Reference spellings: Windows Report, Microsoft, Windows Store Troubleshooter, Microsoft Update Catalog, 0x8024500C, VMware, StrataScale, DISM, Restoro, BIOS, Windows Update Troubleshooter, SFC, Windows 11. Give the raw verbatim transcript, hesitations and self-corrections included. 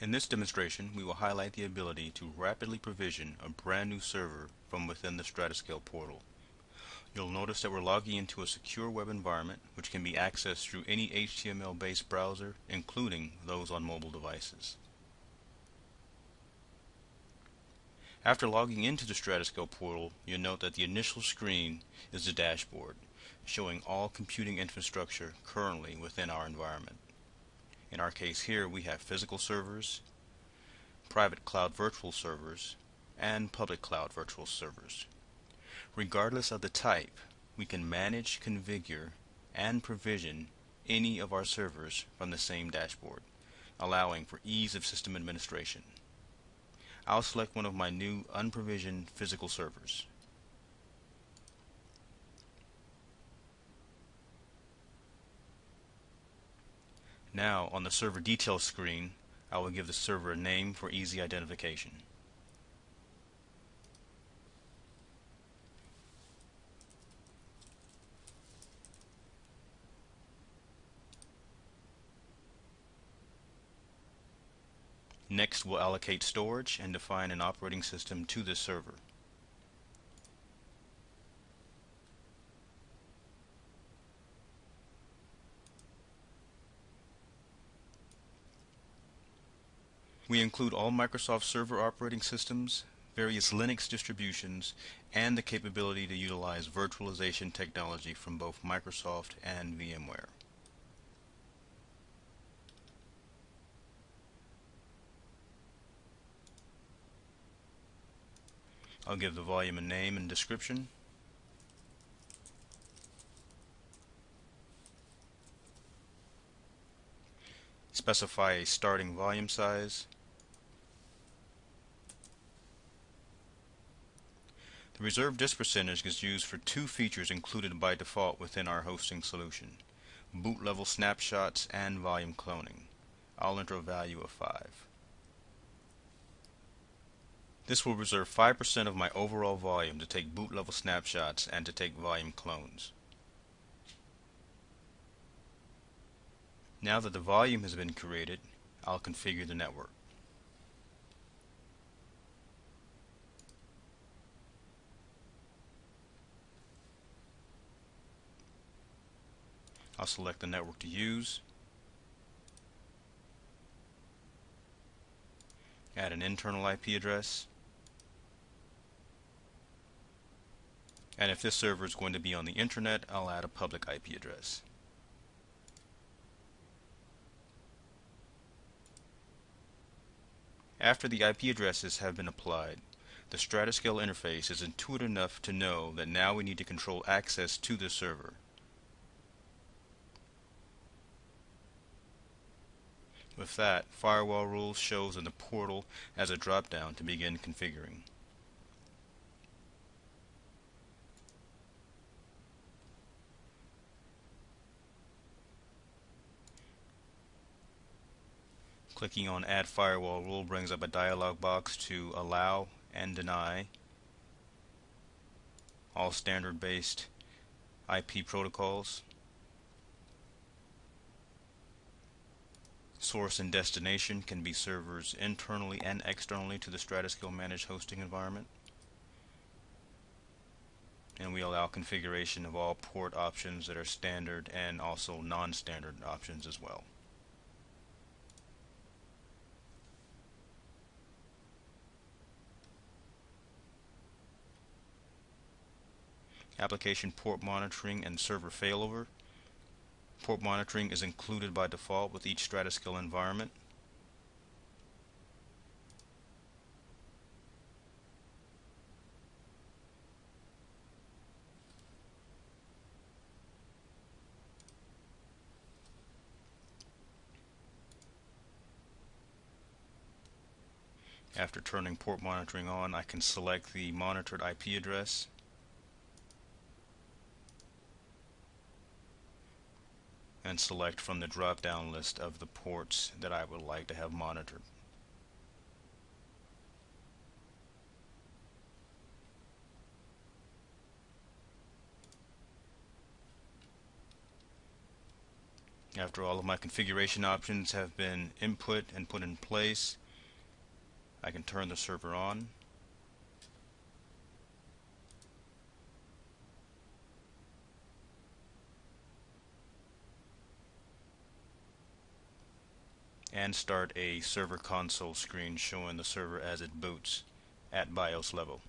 In this demonstration, we will highlight the ability to rapidly provision a brand new server from within the StrataScale portal. You'll notice that we're logging into a secure web environment which can be accessed through any H T M L-based browser, including those on mobile devices. After logging into the StrataScale portal, you'll note that the initial screen is the dashboard, showing all computing infrastructure currently within our environment. In our case here, we have physical servers, private cloud virtual servers, and public cloud virtual servers. Regardless of the type, we can manage, configure, and provision any of our servers from the same dashboard, allowing for ease of system administration. I'll select one of my new unprovisioned physical servers. Now, on the server details screen, I will give the server a name for easy identification. Next, we'll allocate storage and define an operating system to this server. We include all Microsoft Server operating systems, various Linux distributions, and the capability to utilize virtualization technology from both Microsoft and VMware. I'll give the volume a name and description. Specify a starting volume size. The reserved disk percentage is used for two features included by default within our hosting solution, boot level snapshots and volume cloning. I'll enter a value of five. This will reserve five percent of my overall volume to take boot level snapshots and to take volume clones. Now that the volume has been created, I'll configure the network. I'll select the network to use, add an internal I P address, and if this server is going to be on the internet, I'll add a public I P address. After the I P addresses have been applied, the StrataScale interface is intuitive enough to know that now we need to control access to the server. With that, firewall rules shows in the portal as a drop-down to begin configuring. Clicking on Add Firewall Rule brings up a dialog box to allow and deny all standard-based I P protocols, source and destination can be servers internally and externally to the StrataScale managed hosting environment, and we allow configuration of all port options that are standard and also non-standard options as well. Application port monitoring and server failover. Port monitoring is included by default with each StrataScale environment. After turning port monitoring on, I can select the monitored I P address, and select from the drop-down list of the ports that I would like to have monitored. After all of my configuration options have been input and put in place, I can turn the server on. And start a server console screen showing the server as it boots at BIOS level.